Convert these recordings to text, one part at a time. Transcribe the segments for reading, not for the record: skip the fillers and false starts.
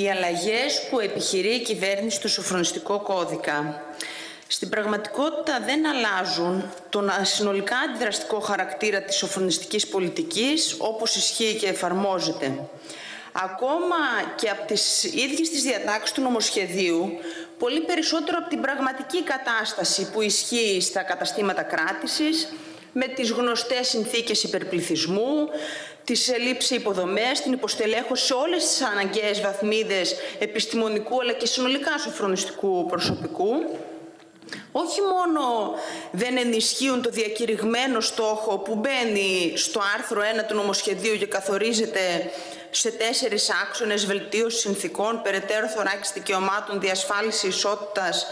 Οι αλλαγές που επιχειρεί η κυβέρνηση στο σοφρονιστικό κώδικα στην πραγματικότητα δεν αλλάζουν τον συνολικά αντιδραστικό χαρακτήρα της σοφρονιστικής πολιτικής όπως ισχύει και εφαρμόζεται. Ακόμα και από τις ίδιες τις διατάξεις του νομοσχεδίου, πολύ περισσότερο από την πραγματική κατάσταση που ισχύει στα καταστήματα κράτησης, με τις γνωστές συνθήκες υπερπληθυσμού, τις ελλείψεις υποδομές, την υποστελέχωση σε όλες τις αναγκαίες βαθμίδες επιστημονικού αλλά και συνολικά σοφρονιστικού προσωπικού. Όχι μόνο δεν ενισχύουν το διακηρυγμένο στόχο που μπαίνει στο άρθρο 1 του νομοσχεδίου και καθορίζεται σε 4 άξονες: βελτίωση συνθήκων, περαιτέρω θωράκιση δικαιωμάτων, διασφάλιση ισότητας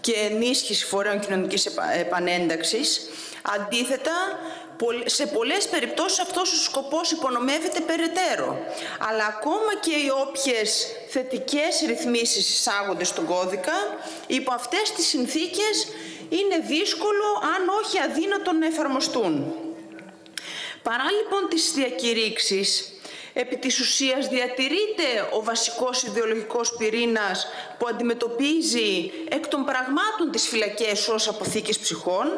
και ενίσχυση φορέων κοινωνικής επανένταξης. Αντίθετα, σε πολλές περιπτώσεις αυτός ο σκοπός υπονομεύεται περαιτέρω. Αλλά ακόμα και οι όποιες θετικές ρυθμίσεις εισάγονται στον κώδικα, υπό αυτές τις συνθήκες είναι δύσκολο, αν όχι αδύνατο, να εφαρμοστούν. Παρά λοιπόν τις διακηρύξεις, επί της ουσίας διατηρείται ο βασικός ιδεολογικός πυρήνας που αντιμετωπίζει εκ των πραγμάτων τις φυλακές ως αποθήκες ψυχών,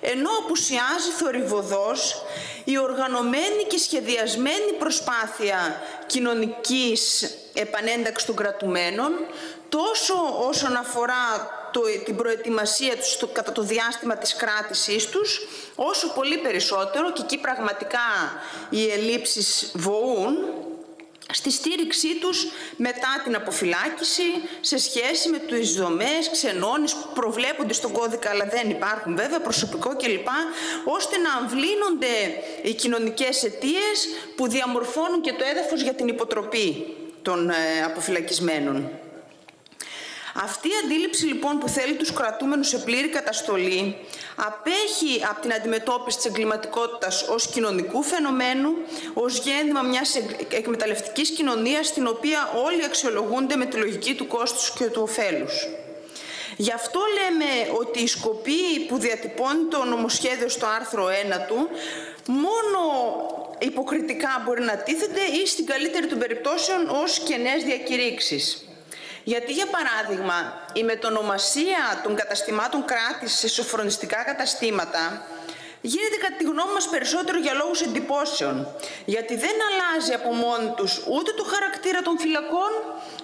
ενώ απουσιάζει θορυβωδώς η οργανωμένη και σχεδιασμένη προσπάθεια κοινωνικής επανένταξης των κρατουμένων, τόσο όσον αφορά την προετοιμασία τους κατά το διάστημα της κράτησής τους, όσο πολύ περισσότερο, και εκεί πραγματικά οι ελλείψεις βοούν, στη στήριξή τους μετά την αποφυλάκηση σε σχέση με τις δομές, ξενώνες που προβλέπονται στον κώδικα αλλά δεν υπάρχουν βέβαια, προσωπικό κλπ, ώστε να αμβλύνονται οι κοινωνικές αιτίες που διαμορφώνουν και το έδαφος για την υποτροπή των αποφυλακισμένων. Αυτή η αντίληψη λοιπόν που θέλει τους κρατούμενους σε πλήρη καταστολή απέχει από την αντιμετώπιση της εγκληματικότητας ως κοινωνικού φαινομένου, ως γέννημα μιας εκμεταλλευτικής κοινωνίας στην οποία όλοι αξιολογούνται με τη λογική του κόστους και του ωφέλους. Γι' αυτό λέμε ότι οι σκοποί που διατυπώνει το νομοσχέδιο στο άρθρο 1 του μόνο υποκριτικά μπορεί να τίθενται ή στην καλύτερη των περιπτώσεων ως κενές διακηρύξεις. Γιατί, για παράδειγμα, η μετονομασία των καταστημάτων κράτησης σε σοφρονιστικά καταστήματα γίνεται κατά τη γνώμη μας περισσότερο για λόγους εντυπώσεων. Γιατί δεν αλλάζει από μόνοι τους ούτε το χαρακτήρα των φυλακών,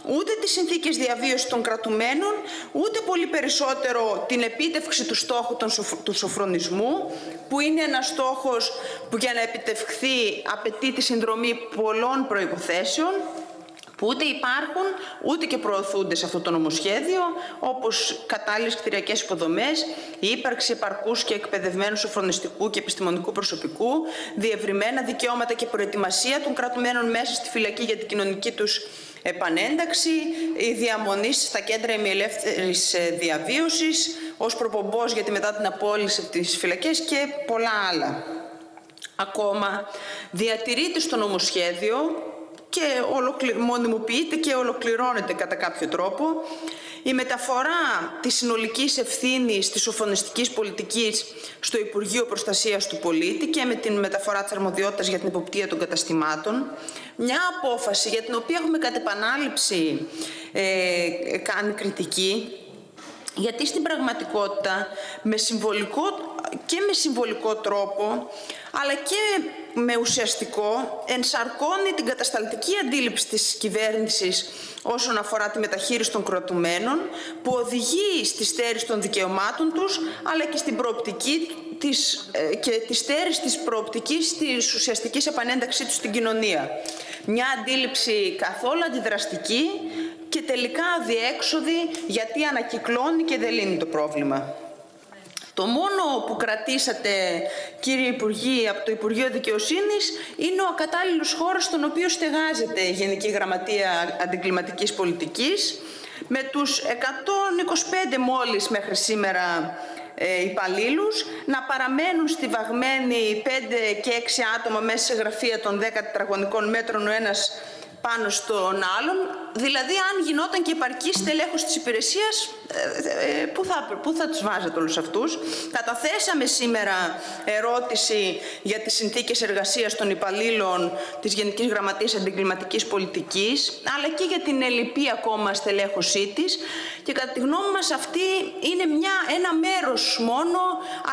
ούτε τις συνθήκες διαβίωσης των κρατουμένων, ούτε πολύ περισσότερο την επίτευξη του στόχου του σοφρονισμού, που είναι ένας στόχος που για να επιτευχθεί απαιτεί τη συνδρομή πολλών προϋποθέσεων, που ούτε υπάρχουν, ούτε και προωθούνται σε αυτό το νομοσχέδιο, όπως κατάλληλες κτηριακές υποδομές, η ύπαρξη επαρκούς και εκπαιδευμένου σοφρονιστικού και επιστημονικού προσωπικού, διευρυμένα δικαιώματα και προετοιμασία των κρατουμένων μέσα στη φυλακή για την κοινωνική τους επανένταξη, η διαμονή στα κέντρα ημιελεύθερης διαβίωσης, ως προπομπός για τη μετά την απόλυση της φυλακής και πολλά άλλα. Ακόμα, διατηρείται στο νομοσχέδιο και μονιμοποιείται και ολοκληρώνεται κατά κάποιο τρόπο η μεταφορά της συνολικής ευθύνης της σοφρονιστικής πολιτικής στο Υπουργείο Προστασίας του Πολίτη και με την μεταφορά της αρμοδιότητας για την εποπτεία των καταστημάτων. Μια απόφαση για την οποία έχουμε κατ' επανάληψη κάνει κριτική, γιατί στην πραγματικότητα με συμβολικό τρόπο αλλά και με ουσιαστικό ενσαρκώνει την κατασταλτική αντίληψη της κυβέρνησης όσον αφορά τη μεταχείριση των κρατουμένων, που οδηγεί στη στέρηση των δικαιωμάτων τους αλλά και στην προοπτική τη στέρηση της προοπτικής της ουσιαστικής επανένταξή τους στην κοινωνία. Μια αντίληψη καθόλου αντιδραστική και τελικά αδιέξοδη, γιατί ανακυκλώνει και δεν λύνει το πρόβλημα. Το μόνο που κρατήσατε, κύριε Υπουργή, από το Υπουργείο Δικαιοσύνης είναι ο ακατάλληλος χώρος στον οποίο στεγάζεται η Γενική Γραμματεία Αντιγκληματικής Πολιτικής, με τους 125 μόλις μέχρι σήμερα υπαλλήλους να παραμένουν στιβαγμένοι 5 και 6 άτομα μέσα σε γραφεία των 10 τετραγωνικών μέτρων ο ένας πάνω στον άλλον, δηλαδή αν γινόταν και επαρκή στελέχωση της υπηρεσίας, πού θα τους βάζετε όλους αυτούς. Καταθέσαμε σήμερα ερώτηση για τις συνθήκες εργασίας των υπαλλήλων της Γενικής Γραμματείας Αντιγκληματικής Πολιτικής, αλλά και για την ελλειπή ακόμα στελέχωσή της, και κατά τη γνώμη μας αυτή είναι ένα μέρος μόνο,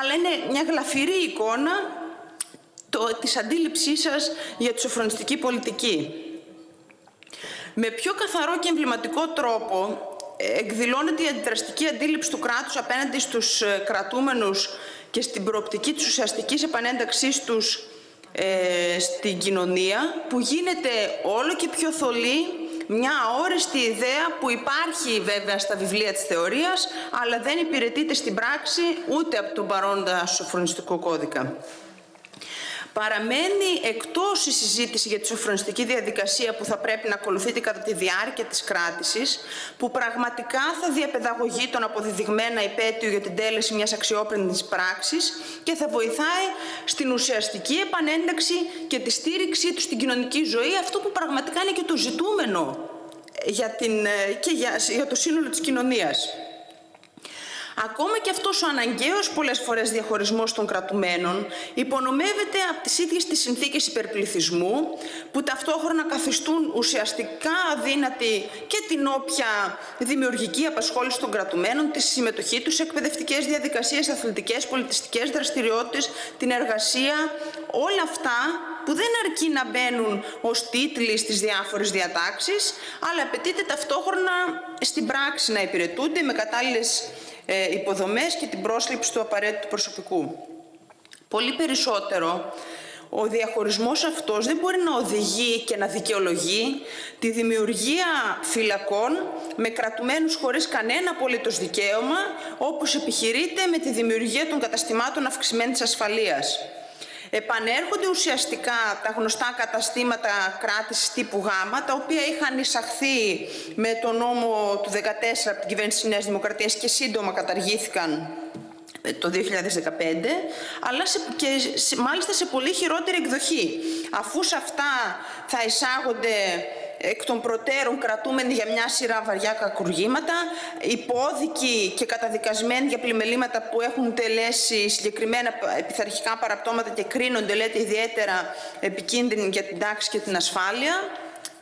αλλά είναι μια γλαφυρή εικόνα της αντίληψής σας για τη σοφρονιστική πολιτική. Με πιο καθαρό και εμβληματικό τρόπο εκδηλώνεται η αντιδραστική αντίληψη του κράτους απέναντι στους κρατούμενους και στην προοπτική της ουσιαστικής επανένταξής τους στην κοινωνία, που γίνεται όλο και πιο θολή, μια αόριστη ιδέα που υπάρχει βέβαια στα βιβλία της θεωρίας, αλλά δεν υπηρετείται στην πράξη ούτε από τον παρόντα σοφρονιστικό κώδικα. Παραμένει εκτός η συζήτηση για τη σοφρονιστική διαδικασία που θα πρέπει να ακολουθείται κατά τη διάρκεια της κράτησης, που πραγματικά θα διαπαιδαγωγεί τον αποδεδειγμένα υπαίτιο για την τέλεση μιας αξιόπινης πράξης και θα βοηθάει στην ουσιαστική επανένταξη και τη στήριξή του στην κοινωνική ζωή, αυτό που πραγματικά είναι και το ζητούμενο για το σύνολο της κοινωνίας. Ακόμα και αυτός ο αναγκαίος πολλές φορές διαχωρισμός των κρατουμένων υπονομεύεται από τις ίδιες τις συνθήκες υπερπληθυσμού, που ταυτόχρονα καθιστούν ουσιαστικά αδύνατη και την όποια δημιουργική απασχόληση των κρατουμένων, τη συμμετοχή τους σε εκπαιδευτικές διαδικασίες, αθλητικές, πολιτιστικές δραστηριότητες, την εργασία, όλα αυτά που δεν αρκεί να μπαίνουν ως τίτλοι στις διάφορες διατάξεις, αλλά απαιτείται ταυτόχρονα στην πράξη να υπηρετούνται με κατάλληλες υποδομές και την πρόσληψη του απαραίτητου προσωπικού. Πολύ περισσότερο, ο διαχωρισμός αυτός δεν μπορεί να οδηγεί και να δικαιολογεί τη δημιουργία φυλακών με κρατουμένους χωρίς κανένα απολύτως δικαίωμα, όπως επιχειρείται με τη δημιουργία των καταστημάτων αυξημένης ασφαλείας. Επανέρχονται ουσιαστικά τα γνωστά καταστήματα κράτησης τύπου Γ, τα οποία είχαν εισαχθεί με τον νόμο του 2014 από την κυβέρνηση της Νέας Δημοκρατίας και σύντομα καταργήθηκαν το 2015, αλλά μάλιστα σε πολύ χειρότερη εκδοχή, αφού σε αυτά θα εισάγονται εκ των προτέρων κρατούμενοι για μια σειρά βαριά κακουργήματα, υπόδικοι και καταδικασμένοι για πλημελήματα που έχουν τελέσει συγκεκριμένα πειθαρχικά παραπτώματα και κρίνονται, λέτε, ιδιαίτερα επικίνδυνοι για την τάξη και την ασφάλεια.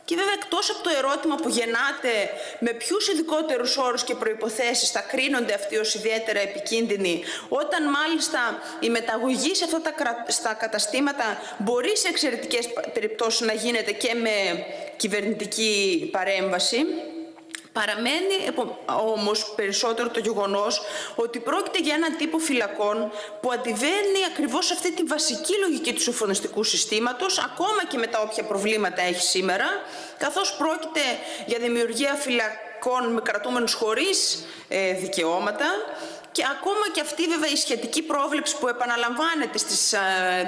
Και βέβαια, εκτός από το ερώτημα που γεννάτε με ποιους ειδικότερους όρους και προϋποθέσεις θα κρίνονται αυτοί ως ιδιαίτερα επικίνδυνοι, όταν μάλιστα η μεταγωγή σε αυτά στα καταστήματα μπορεί σε εξαιρετικές περιπτώσεις να γίνεται και με κυβερνητική παρέμβαση, παραμένει όμως περισσότερο το γεγονός ότι πρόκειται για έναν τύπο φυλακών που αντιβαίνει ακριβώς αυτή τη βασική λογική του σοφρονιστικού συστήματος, ακόμα και με τα όποια προβλήματα έχει σήμερα, καθώς πρόκειται για δημιουργία φυλακών με κρατούμενους χωρίς δικαιώματα. Και ακόμα και αυτή βέβαια η σχετική πρόβλεψη που επαναλαμβάνεται στις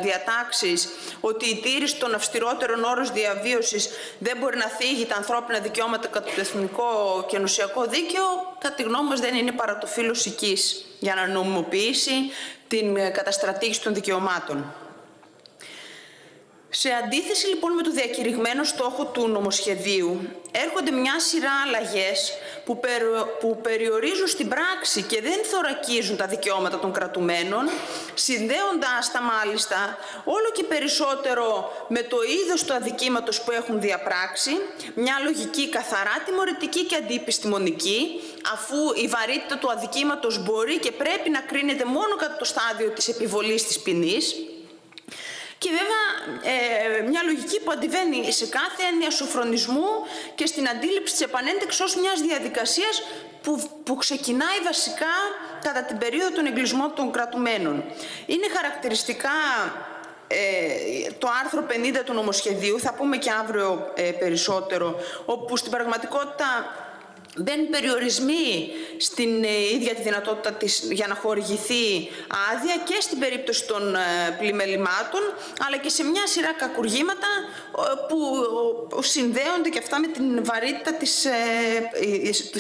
διατάξεις, ότι η τήρηση των αυστηρότερων όρων διαβίωσης δεν μπορεί να θίγει τα ανθρώπινα δικαιώματα κατά το εθνικό και ενωσιακό δίκαιο, κατά τη γνώμη μας δεν είναι παρά το φύλλος οικής για να νομιμοποιήσει την καταστρατήγηση των δικαιωμάτων. Σε αντίθεση λοιπόν με το διακηρυγμένο στόχο του νομοσχεδίου, έρχονται μια σειρά αλλαγές που περιορίζουν στην πράξη και δεν θωρακίζουν τα δικαιώματα των κρατουμένων, συνδέοντας τα μάλιστα όλο και περισσότερο με το είδος του αδικήματος που έχουν διαπράξει, μια λογική καθαρά τιμωρητική και αντιεπιστημονική, αφού η βαρύτητα του αδικήματος μπορεί και πρέπει να κρίνεται μόνο κατά το στάδιο της επιβολής της ποινής. Και βέβαια μια λογική που αντιβαίνει σε κάθε έννοια σοφρονισμού και στην αντίληψη της επανένταξης ως μιας διαδικασίας που ξεκινάει βασικά κατά την περίοδο των εγκλισμών των κρατουμένων. Είναι χαρακτηριστικά το άρθρο 50 του νομοσχεδίου, θα πούμε και αύριο περισσότερο, όπου στην πραγματικότητα μπαίνουν περιορισμοί στην ίδια τη δυνατότητα της για να χορηγηθεί άδεια και στην περίπτωση των πλημελημάτων, αλλά και σε μια σειρά κακουργήματα που συνδέονται και αυτά με την βαρύτητα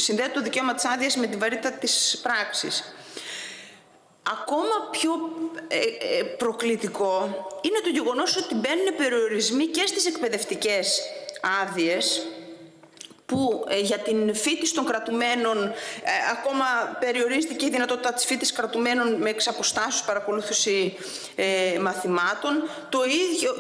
συνδέεται το δικαίωμα της άδειας με τη βαρύτητα της πράξης. Ακόμα πιο προκλητικό είναι το γεγονός ότι μπαίνουν περιορισμοί και στις εκπαιδευτικές άδειες που για την φύτιση των κρατουμένων ακόμα περιορίζεται και η δυνατότητα της φύτισης κρατουμένων με εξαποστάσεις παρακολούθηση μαθημάτων. Το ίδιο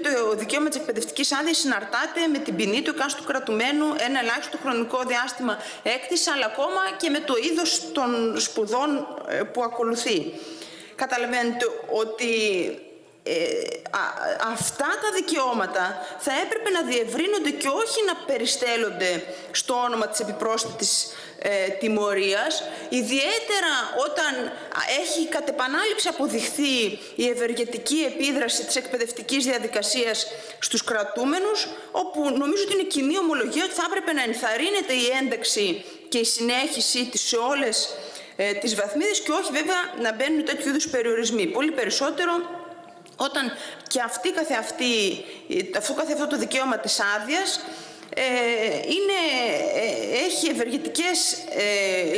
το δικαίωμα της εκπαιδευτικής άδειας συναρτάται με την ποινή του εκάστου κρατουμένου, ένα ελάχιστο χρονικό διάστημα έκτηση, αλλά ακόμα και με το είδος των σπουδών που ακολουθεί. Καταλαβαίνετε ότι αυτά τα δικαιώματα θα έπρεπε να διευρύνονται και όχι να περιστέλλονται στο όνομα της επιπρόσθετης τιμωρίας, ιδιαίτερα όταν έχει κατ' επανάληψη αποδειχθεί η ευεργετική επίδραση της εκπαιδευτικής διαδικασίας στους κρατούμενους, όπου νομίζω ότι είναι κοινή ομολογία ότι θα έπρεπε να ενθαρρύνεται η ένταξη και η συνέχιση της σε όλες τις βαθμίδες και όχι βέβαια να μπαίνουν τέτοιου είδους περιορισμοί. Πολύ περισσότερο όταν και αυτό το δικαίωμα της άδειας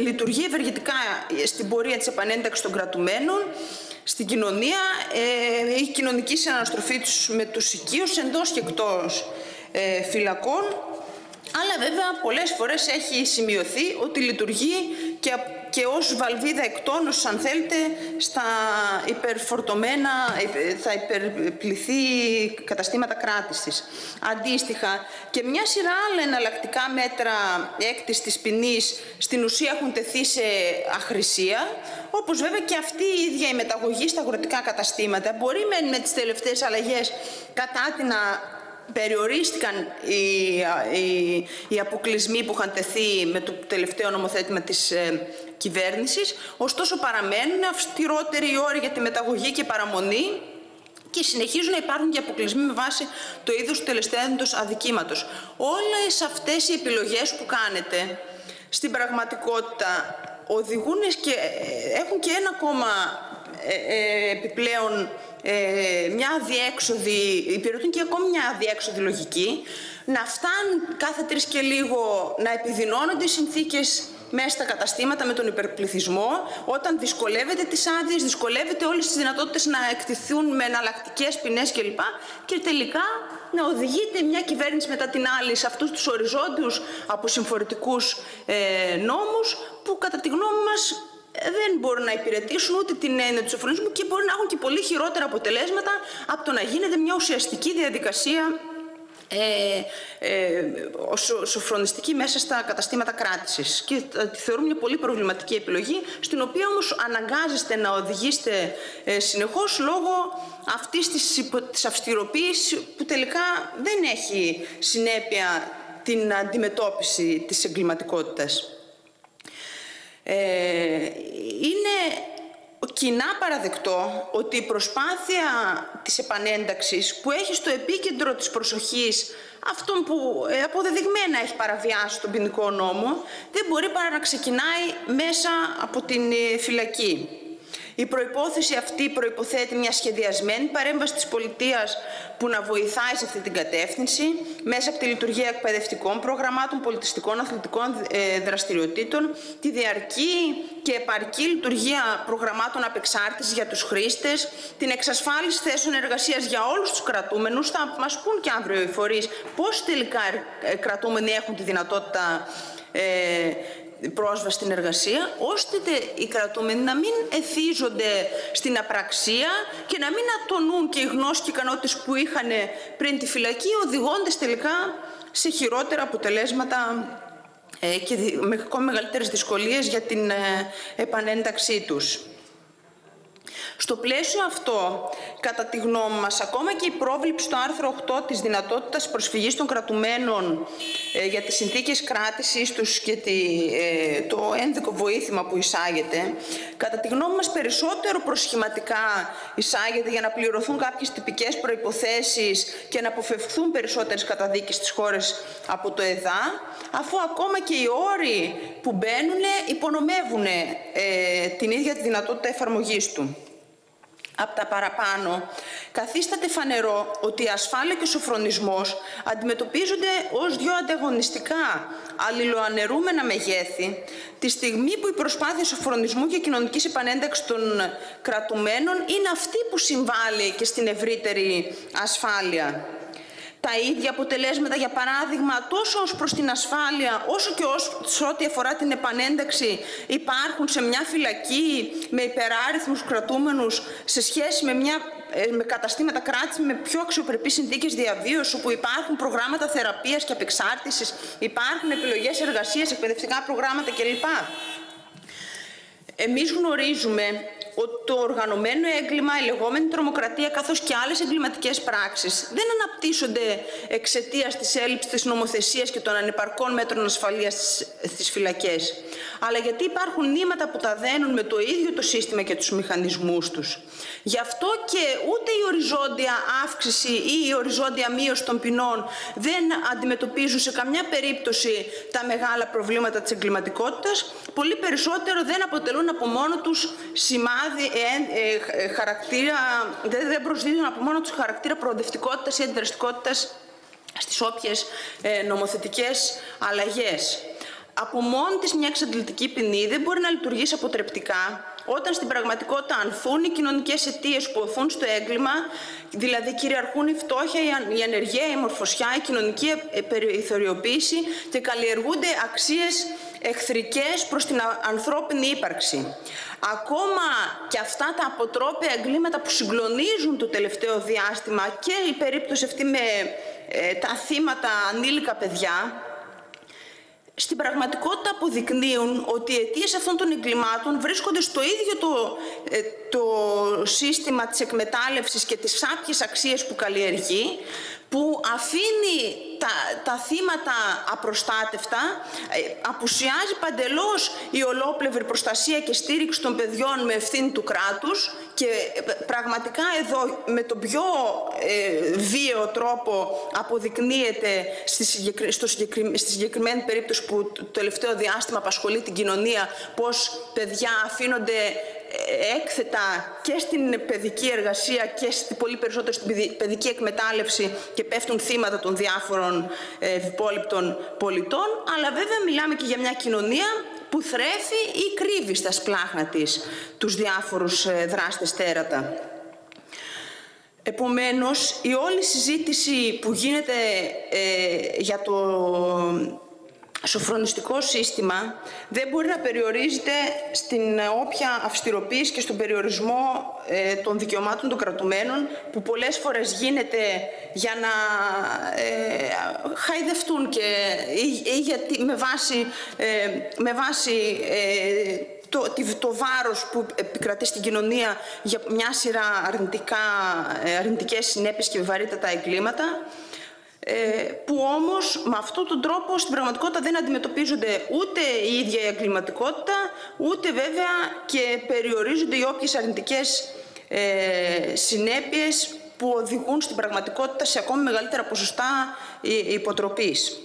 λειτουργεί ευεργετικά στην πορεία της επανένταξης των κρατουμένων, στην κοινωνία, η κοινωνική συναναστροφή τους με τους οικείους εντός και εκτός φυλακών, αλλά βέβαια πολλές φορές έχει σημειωθεί ότι λειτουργεί και ως βαλβίδα εκτόνωσης, αν θέλετε, στα υπερφορτωμένα, τα υπερπληθή καταστήματα κράτησης. Αντίστοιχα, και μια σειρά άλλα εναλλακτικά μέτρα έκτης της ποινής στην ουσία έχουν τεθεί σε αχρησία, όπως βέβαια και αυτή η ίδια η μεταγωγή στα αγροτικά καταστήματα. Μπορεί με τις τελευταίες αλλαγές κατά την περιορίστηκαν οι αποκλεισμοί που είχαν τεθεί με το τελευταίο νομοθέτημα της κυβέρνησης, ωστόσο παραμένουν αυστηρότεροι οι όροι για τη μεταγωγή και παραμονή και συνεχίζουν να υπάρχουν και αποκλεισμοί με βάση το είδος του τελεστέδοντος αδικήματος. Όλες αυτές οι επιλογές που κάνετε στην πραγματικότητα οδηγούν και έχουν και ένα ακόμα επιπλέον υπηρετούν και ακόμη μια αδιέξοδη λογική, να φτάνουν κάθε τρεις και λίγο να επιδεινώνονται οι συνθήκες μέσα στα καταστήματα με τον υπερπληθυσμό, όταν δυσκολεύεται τις άδειες, δυσκολεύεται όλες τις δυνατότητες να εκτιθούν με εναλλακτικές ποινές κλπ. Και τελικά να οδηγείται μια κυβέρνηση μετά την άλλη σε αυτούς τους οριζόντιους αποσυμφορητικούς νόμους που κατά τη γνώμη μας δεν μπορούν να υπηρετήσουν ούτε την έννοια του σοφρονισμού και μπορεί να έχουν και πολύ χειρότερα αποτελέσματα από το να γίνεται μια ουσιαστική διαδικασία σοφρονιστική μέσα στα καταστήματα κράτησης. Και τη θεωρούμε μια πολύ προβληματική επιλογή, στην οποία όμως αναγκάζεστε να οδηγήσετε συνεχώς λόγω αυτής της αυστηροποίησης που τελικά δεν έχει συνέπεια την αντιμετώπιση της εγκληματικότητας. Είναι κοινά παραδεκτό ότι η προσπάθεια της επανένταξης που έχει στο επίκεντρο της προσοχής αυτόν που αποδεδειγμένα έχει παραβιάσει τον ποινικό νόμο δεν μπορεί παρά να ξεκινάει μέσα από την φυλακή. Η προϋπόθεση αυτή προϋποθέτει μια σχεδιασμένη παρέμβαση της πολιτείας που να βοηθάει σε αυτή την κατεύθυνση μέσα από τη λειτουργία εκπαιδευτικών προγραμμάτων, πολιτιστικών, αθλητικών δραστηριοτήτων, τη διαρκή και επαρκή λειτουργία προγραμμάτων απεξάρτησης για τους χρήστες, την εξασφάλιση θέσεων εργασίας για όλους τους κρατούμενους. Θα μας πούν και αύριο οι φορείς πώς τελικά κρατούμενοι έχουν τη δυνατότητα πρόσβαση στην εργασία, ώστε οι κρατούμενοι να μην εθίζονται στην απραξία και να μην ατονούν και οι γνώσεις και οι ικανότητες που είχαν πριν τη φυλακή, οδηγώντας τελικά σε χειρότερα αποτελέσματα και με ακόμα μεγαλύτερες δυσκολίες για την επανένταξή τους. Στο πλαίσιο αυτό, κατά τη γνώμη μας, ακόμα και η πρόβληψη στο άρθρο 8 της δυνατότητας προσφυγής των κρατουμένων για τις συνθήκες κράτησης τους και το ένδικο βοήθημα που εισάγεται, κατά τη γνώμη μας περισσότερο προσχηματικά εισάγεται για να πληρωθούν κάποιες τυπικές προϋποθέσεις και να αποφευχθούν περισσότερες καταδίκες στις χώρες από το ΕΔΑ, αφού ακόμα και οι όροι που μπαίνουν υπονομεύουν την ίδια τη δυνατότητα εφαρμογής του. Απ' τα παραπάνω, καθίσταται φανερό ότι η ασφάλεια και ο σοφρονισμός αντιμετωπίζονται ως δύο ανταγωνιστικά, αλληλοανερούμενα μεγέθη, τη στιγμή που η προσπάθεια σοφρονισμού και κοινωνικής επανένταξης των κρατουμένων είναι αυτή που συμβάλλει και στην ευρύτερη ασφάλεια. τα ίδια αποτελέσματα, για παράδειγμα, τόσο ως προς την ασφάλεια, όσο και σε ό,τι αφορά την επανένταξη, υπάρχουν σε μια φυλακή με υπεράριθμους κρατούμενους σε σχέση με καταστήματα κράτηση με πιο αξιοπρεπείς συνθήκες διαβίωσης, όπου υπάρχουν προγράμματα θεραπείας και απεξάρτησης, υπάρχουν επιλογές εργασίας, εκπαιδευτικά προγράμματα κλπ. Εμείς γνωρίζουμε ότι το οργανωμένο έγκλημα, η λεγόμενη τρομοκρατία, καθώς και άλλες εγκληματικές πράξεις δεν αναπτύσσονται εξαιτίας της έλλειψης της νομοθεσίας και των ανεπαρκών μέτρων ασφαλείας στις φυλακές, αλλά γιατί υπάρχουν νήματα που τα δένουν με το ίδιο το σύστημα και τους μηχανισμούς τους. Γι' αυτό και ούτε η οριζόντια αύξηση ή η οριζόντια μείωση των ποινών δεν αντιμετωπίζουν σε καμιά περίπτωση τα μεγάλα προβλήματα της εγκληματικότητας. Πολύ περισσότερο δεν αποτελούν από μόνο τους σημάδι. Δεν προσδίδουν από μόνο τους χαρακτήρα προοδευτικότητας ή αντιδραστικότητας στις όποιες νομοθετικές αλλαγές. Από μόνη της μια εξαντλητική ποινή δεν μπορεί να λειτουργήσει αποτρεπτικά, όταν στην πραγματικότητα ανθούν οι κοινωνικές αιτίες που οθούν στο έγκλημα, δηλαδή κυριαρχούν η φτώχεια, η ανεργία, η μορφωσιά, η κοινωνική περιθωριοποίηση και καλλιεργούνται αξίες εχθρικές προς την ανθρώπινη ύπαρξη. Ακόμα και αυτά τα αποτρόπαια εγκλήματα που συγκλονίζουν το τελευταίο διάστημα και η περίπτωση αυτή με τα θύματα ανήλικα παιδιά, στην πραγματικότητα αποδεικνύουν ότι οι αιτίες αυτών των εγκλημάτων βρίσκονται στο ίδιο το σύστημα της εκμετάλλευσης και τις σάπιες αξίες που καλλιεργεί, που αφήνει τα θύματα απροστάτευτα, απουσιάζει παντελώς η ολόπλευρη προστασία και στήριξη των παιδιών με ευθύνη του κράτους και πραγματικά εδώ με τον πιο βίαιο τρόπο αποδεικνύεται στη συγκεκριμένη περίπτωση που το τελευταίο διάστημα απασχολεί την κοινωνία, πως παιδιά αφήνονται έκθετα και στην παιδική εργασία και πολύ περισσότερο στην παιδική εκμετάλλευση και πέφτουν θύματα των διάφορων ευυπόληπτων πολιτών. Αλλά βέβαια μιλάμε και για μια κοινωνία που θρέφει ή κρύβει στα σπλάχνα της τους διάφορους δράστες τέρατα. Επομένως, η όλη συζήτηση που γίνεται για το σοφρονιστικό σύστημα δεν μπορεί να περιορίζεται στην όποια αυστηροποίηση και στον περιορισμό των δικαιωμάτων των κρατουμένων που πολλές φορές γίνεται για να χαϊδευτούν και, γιατί με βάση το βάρος που επικρατεί στην κοινωνία για μια σειρά αρνητικές συνέπειες και βαρύτατα εγκλήματα, που όμως με αυτόν τον τρόπο στην πραγματικότητα δεν αντιμετωπίζονται ούτε η ίδια η εγκληματικότητα, ούτε βέβαια και περιορίζονται οι όποιες αρνητικές συνέπειες που οδηγούν στην πραγματικότητα σε ακόμη μεγαλύτερα ποσοστά υποτροπής.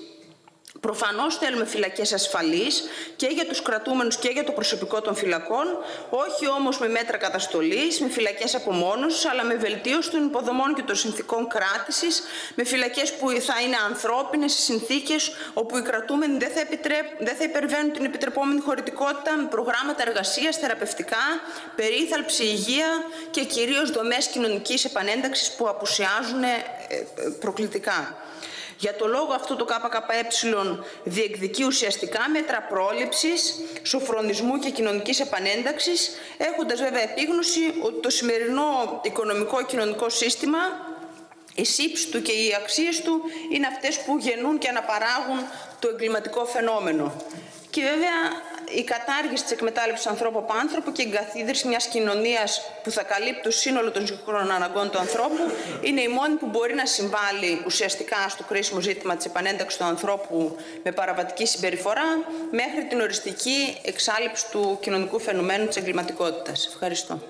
Προφανώς θέλουμε φυλακές ασφαλείς και για τους κρατούμενους και για το προσωπικό των φυλακών, όχι όμως με μέτρα καταστολής, με φυλακές απομόνωσης, αλλά με βελτίωση των υποδομών και των συνθήκων κράτησης, με φυλακές που θα είναι ανθρώπινες, συνθήκες όπου οι κρατούμενοι δεν θα υπερβαίνουν την επιτρεπόμενη χωρητικότητα, με προγράμματα εργασίας, θεραπευτικά, περίθαλψη, υγεία και κυρίως δομές κοινωνικής επανένταξης που απουσιάζουν προκλητικά. Για το λόγο αυτό το ΚΚΕ διεκδικεί ουσιαστικά μέτρα πρόληψης, σοφρονισμού και κοινωνικής επανένταξης, έχοντας βέβαια επίγνωση ότι το σημερινό οικονομικό-κοινωνικό σύστημα, η σύψη του και οι αξίες του είναι αυτές που γεννούν και αναπαράγουν το εγκληματικό φαινόμενο. Και βέβαια η κατάργηση της εκμετάλλευσης ανθρώπου από άνθρωπο και η εγκαθίδρυση μιας κοινωνίας που θα καλύπτει το σύνολο των συγκεκριμένων αναγκών του ανθρώπου είναι η μόνη που μπορεί να συμβάλλει ουσιαστικά στο κρίσιμο ζήτημα της επανένταξης του ανθρώπου με παραβατική συμπεριφορά μέχρι την οριστική εξάλειψη του κοινωνικού φαινομένου της εγκληματικότητας. Ευχαριστώ.